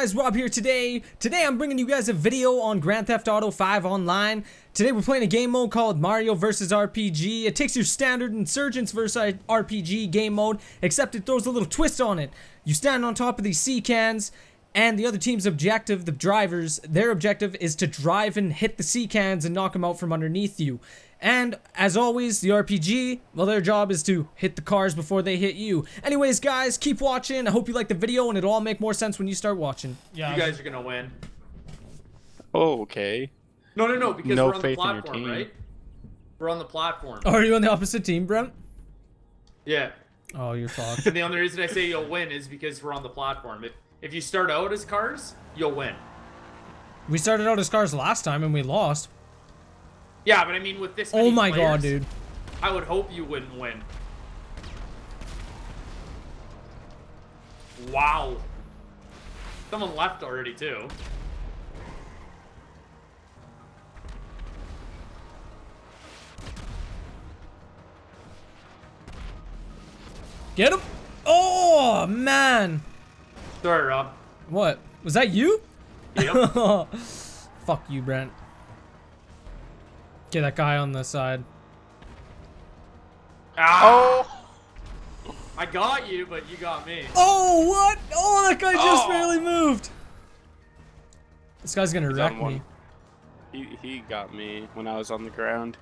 guys, Rob here today. Today I'm bringing you guys a video on Grand Theft Auto 5 Online. Today we're playing a game mode called Mario vs RPG. It takes your standard Insurgents vs RPG game mode, except it throws a little twist on it. You stand on top of these sea cans, and the other team's objective, the drivers, their objective is to drive and hit the sea cans and knock them out from underneath you. And as always, the RPG, well, their job is to hit the cars before they hit you. Anyways, guys, keep watching. I hope you like the video, and it'll all make more sense when you start watching. Yeah, you guys are gonna win. Oh, okay. No, because we're on the platform, right? We're on the platform. Oh, are you on the opposite team, Brent? Yeah. Oh, you're fucked. And the only reason I say you'll win is because we're on the platform. If you start out as cars, you'll win. We started out as cars last time and we lost. Yeah, but I mean with this many players, god, dude. I would hope you wouldn't win. Wow. Someone left already too. Get him! Oh, man! Sorry, Rob. What? Was that you? Yep. Fuck you, Brent. Okay, that guy on the side. Ow! Oh. I got you, but you got me. Oh, what? Oh, that guy just barely moved. This guy's gonna wreck me. He got me when I was on the ground.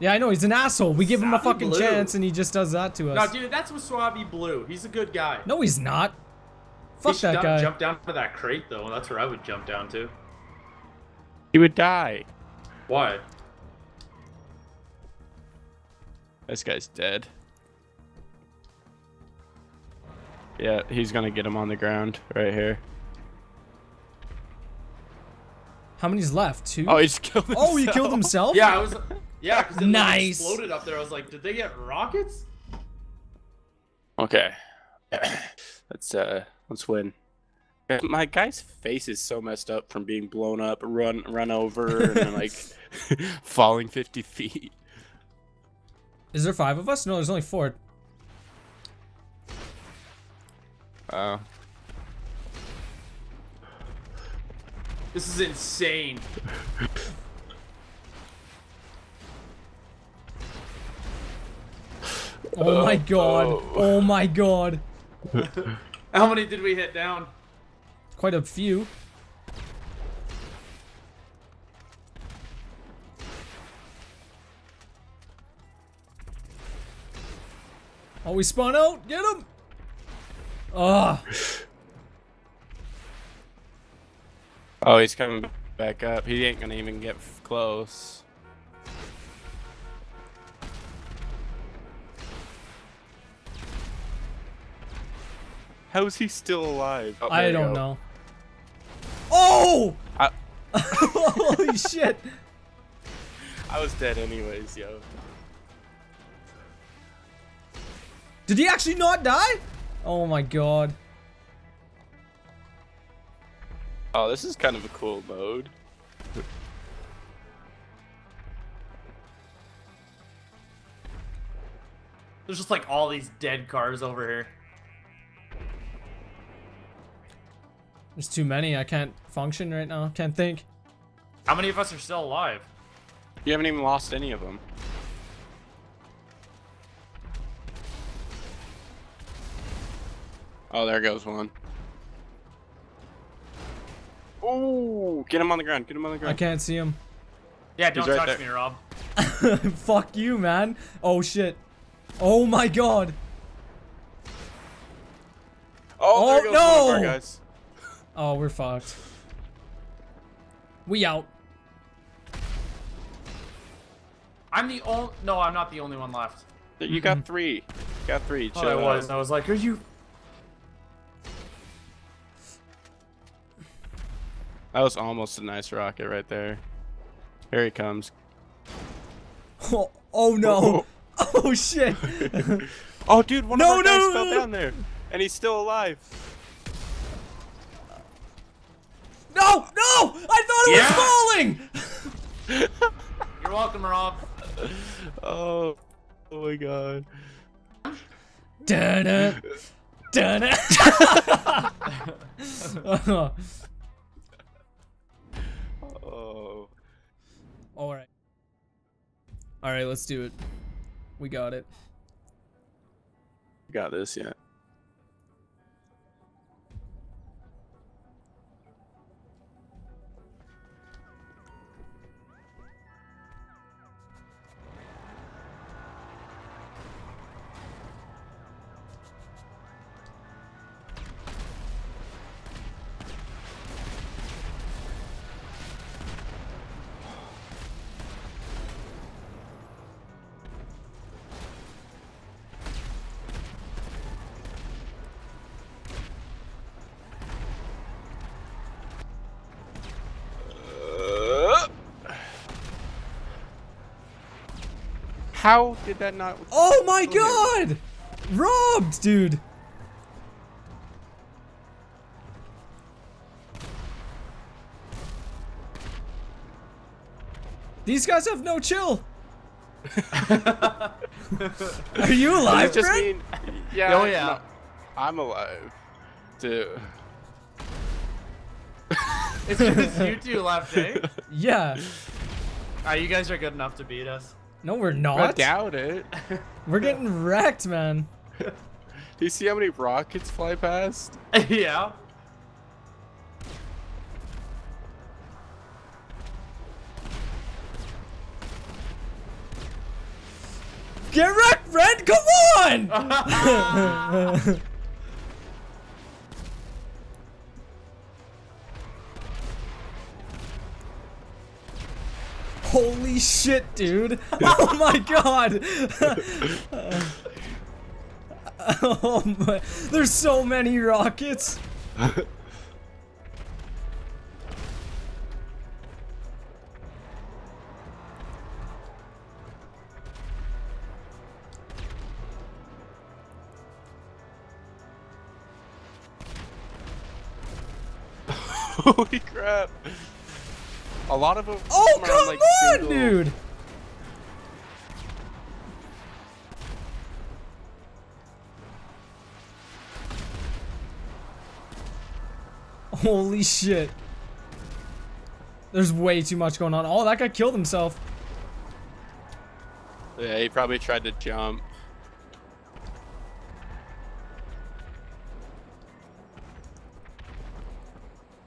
Yeah, I know. He's an asshole. We give him a fucking chance, and he just does that to us. No, dude, that's Wasabi Blue. He's a good guy. No, he's not. Fuck that guy. Jump down for that crate, though. That's where I would jump down to. He would die. Why? This guy's dead. Yeah, he's gonna get him on the ground right here. How many's left? Two? Oh, he just killed himself. Oh, he killed himself? Yeah, I was. Yeah, because it nice. Exploded up there. I was like, did they get rockets? Okay. Let's win. My guy's face is so messed up from being blown up, run over, and then, like falling 50 feet. Is there 5 of us? No, there's only 4. This is insane. Oh my god! Oh my god! How many did we hit down? Quite a few. Oh, we spun out! Get him! Ah! Oh, he's coming back up. He ain't gonna even get close. How is he still alive? Oh, I don't know. Oh! Holy shit! I was dead anyways, yo. Did he actually not die? Oh my god. Oh, this is kind of a cool mode. There's just like all these dead cars over here. There's too many. I can't function right now. Can't think. How many of us are still alive? You haven't even lost any of them. Oh, there goes one. Oh, get him on the ground. Get him on the ground. I can't see him. Yeah, don't touch me, Rob. Fuck you, man. Oh, shit. Oh, my God. Oh, there goes one of our guys. Oh, we're fucked. We out. I'm the only... No, I'm not the only one left. You got 3. You got 3. Oh, I was like, are you... That was almost a nice rocket right there. Here he comes. Oh, oh no. Oh, oh shit. Oh, dude, one of our guys fell down there. And he's still alive. No! No! I thought it was falling! You're welcome, Rob. Oh my god. Da-da. Dun it. Oh. Alright. Alright, let's do it. We got it. Got this, yeah. How did that not? Oh my god! Robbed, dude! These guys have no chill! Are you alive, friend? Yeah, oh yeah. No, I'm alive. Dude. It's because you two left, eh? Yeah. Alright, you guys are good enough to beat us. No, we're not. I doubt it. We're getting wrecked, man. Do you see how many rockets fly past? Yeah. Get wrecked, Red! Come on! Holy shit, dude! Oh my god! Oh my! There's so many rockets. Holy crap! A lot of them. Oh come like on, single. Dude! Holy shit! There's way too much going on. Oh, that guy killed himself. Yeah, he probably tried to jump.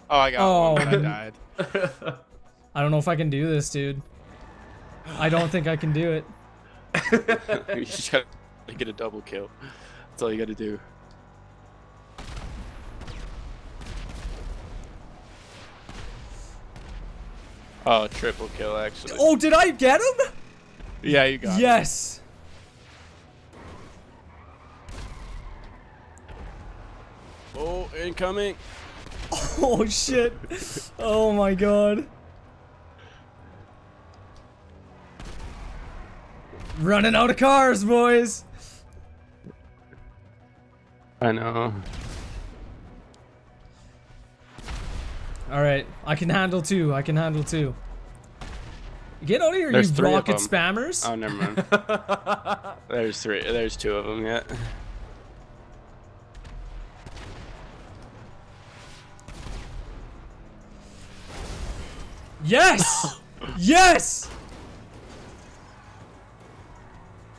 Oh, I got one, but I died. I don't know if I can do this, dude. I don't think I can do it. You just gotta get a double kill. That's all you gotta do. Oh, triple kill, actually. Oh, did I get him? Yeah, you got him. Yes. Oh, incoming. Oh shit! Oh my god! Running out of cars, boys. I know. All right, I can handle two. I can handle two. Get out of here, you rocket spammers! Oh, never mind. There's three. There's two of them. Yeah. Yes! Yes!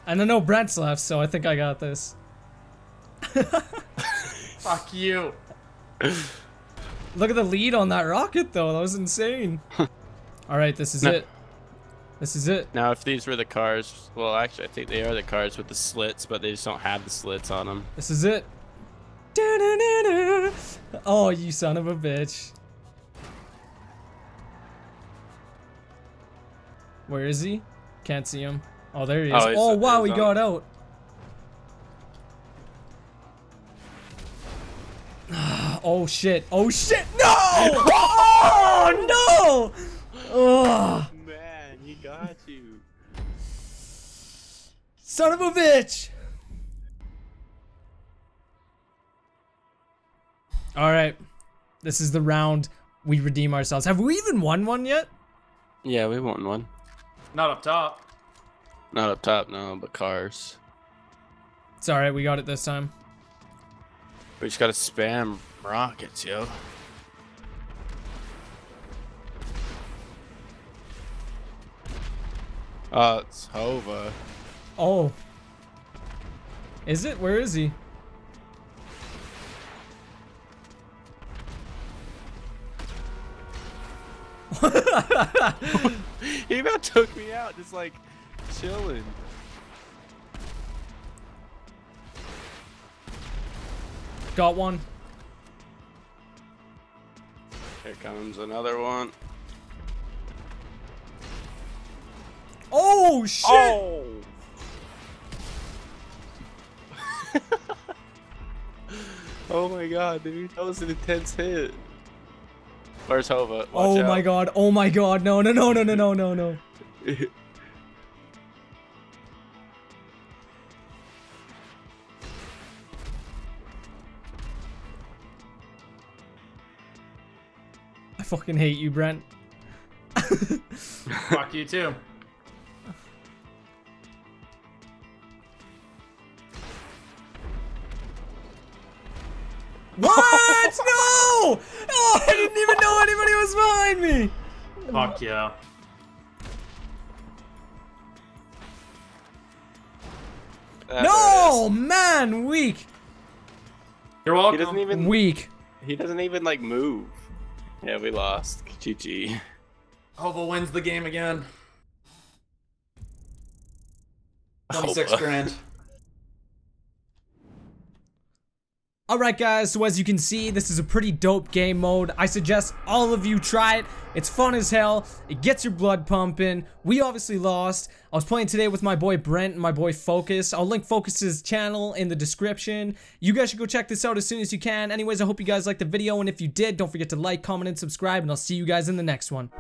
And I know Brent's left, so I think I got this. Fuck you. Look at the lead on that rocket, though. That was insane. Alright, this is it. This is it. Now, if these were the cars... Well, actually, I think they are the cars with the slits, but they just don't have the slits on them. This is it. Oh, you son of a bitch. Where is he? Can't see him. Oh, there he is. Oh wow, he got out. Oh shit. Oh shit. No! Oh no! Oh man, he got you. Son of a bitch! Alright. This is the round we redeem ourselves. Have we even won one yet? Yeah, we won one. Not up top. Not up top, no, but cars. It's alright, we got it this time. We just gotta spam rockets, yo. It's Hova. Oh. Is it? Where is he? He about took me out, just like chilling. Got one. Here comes another one. Oh shit! Oh. Oh my god, dude, that was an intense hit. Where's Hova? Watch out. My god! Oh my god! No! No! No! No! No! No! No! I fucking hate you, Brent. Fuck you too. What? No! Oh, I didn't even know anybody was behind me! Fuck yeah. No! Man, weak! You're welcome. He doesn't even, weak. He doesn't even, like, move. Yeah, we lost. GG. Hova wins the game again. 26 grand. Alright guys, so as you can see, this is a pretty dope game mode. I suggest all of you try it. It's fun as hell. It gets your blood pumping. We obviously lost. I was playing today with my boy Brent and my boy Fokus. I'll link Fokus's channel in the description. You guys should go check this out as soon as you can. Anyways, I hope you guys liked the video, and if you did, don't forget to like, comment, and subscribe, and I'll see you guys in the next one.